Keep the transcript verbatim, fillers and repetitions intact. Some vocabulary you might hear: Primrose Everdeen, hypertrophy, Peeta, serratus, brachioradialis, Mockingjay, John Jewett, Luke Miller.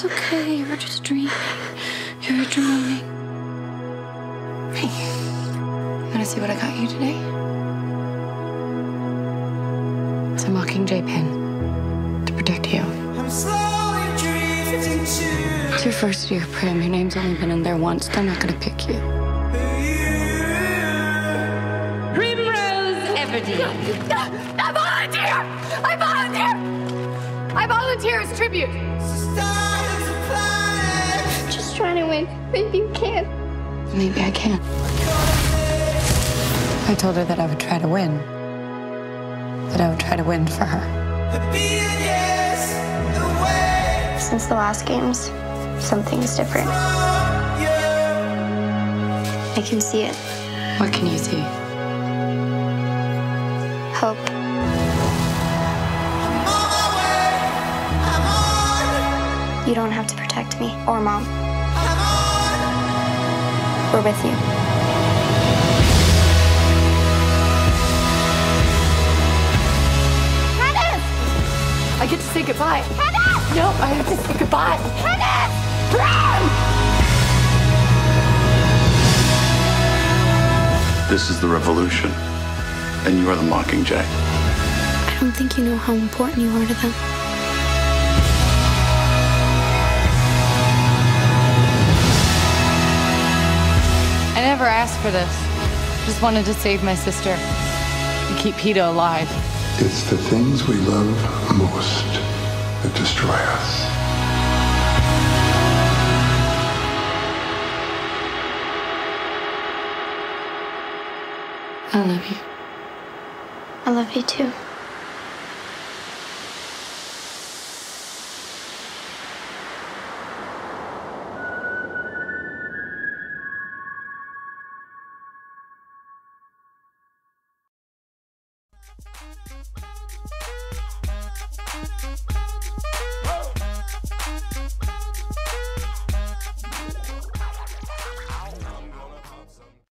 It's okay, you were just dreaming. You were dreaming. Hey, you wanna see what I got you today? It's a Mockingjay pin to protect you. I'm slowly drifting to... It's your first year, Prim. Your name's only been in there once. They're not gonna pick you. Primrose Everdeen. I volunteer! I volunteer! I volunteer as tribute. Just trying to win. Maybe you can. Maybe I can. I told her that I would try to win. That I would try to win for her. Since the last games, something's different. I can see it. What can you see? Hope. You don't have to protect me or Mom. We're with you. Kenneth! I get to say goodbye. Kenneth! No, I have to say goodbye. Kenneth! Run! This is the revolution, and you are the Mockingjay. I don't think you know how important you are to them. I never asked for this. Just wanted to save my sister and keep Peeta alive. It's the things we love most that destroy us. I love you. I love you too. We'll be right back.